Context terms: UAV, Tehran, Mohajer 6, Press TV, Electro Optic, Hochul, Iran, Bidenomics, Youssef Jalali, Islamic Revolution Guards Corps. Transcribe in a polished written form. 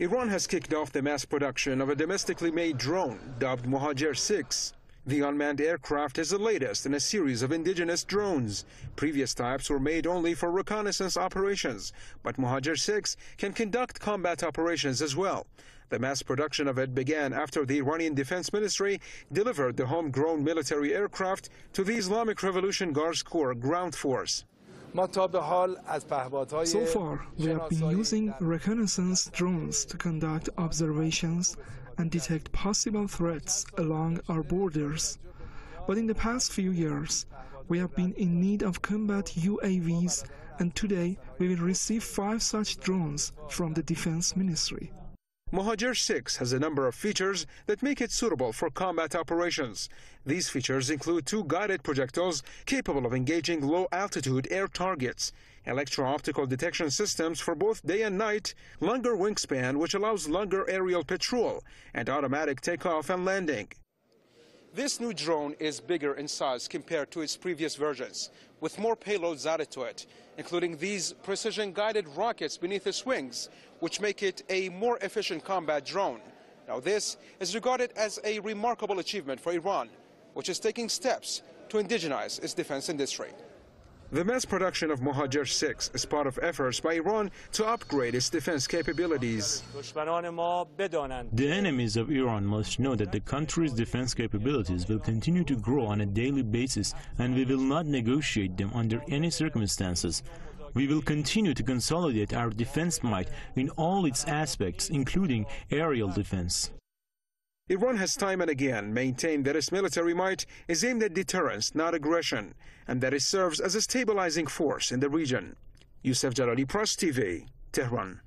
Iran has kicked off the mass production of a domestically made drone dubbed Mohajer 6. The unmanned aircraft is the latest in a series of indigenous drones. Previous types were made only for reconnaissance operations, but Mohajer 6 can conduct combat operations as well. The mass production of it began after the Iranian Defense Ministry delivered the homegrown military aircraft to the Islamic Revolution Guards Corps ground force. So far, we have been using reconnaissance drones to conduct observations and detect possible threats along our borders. But in the past few years, we have been in need of combat UAVs, and today we will receive 5 such drones from the Defense Ministry. Mohajer 6 has a number of features that make it suitable for combat operations. These features include 2 guided projectiles capable of engaging low-altitude air targets, electro-optical detection systems for both day and night, longer wingspan which allows longer aerial patrol, and automatic takeoff and landing. This new drone is bigger in size compared to its previous versions, with more payloads added to it, including these precision-guided rockets beneath its wings, which make it a more efficient combat drone. Now, this is regarded as a remarkable achievement for Iran, which is taking steps to indigenize its defense industry. The mass production of Mohajer 6 is part of efforts by Iran to upgrade its defense capabilities. The enemies of Iran must know that the country's defense capabilities will continue to grow on a daily basis, and we will not negotiate them under any circumstances. We will continue to consolidate our defense might in all its aspects, including aerial defense. Iran has time and again maintained that its military might is aimed at deterrence, not aggression, and that it serves as a stabilizing force in the region. Youssef Jalali, Press TV, Tehran.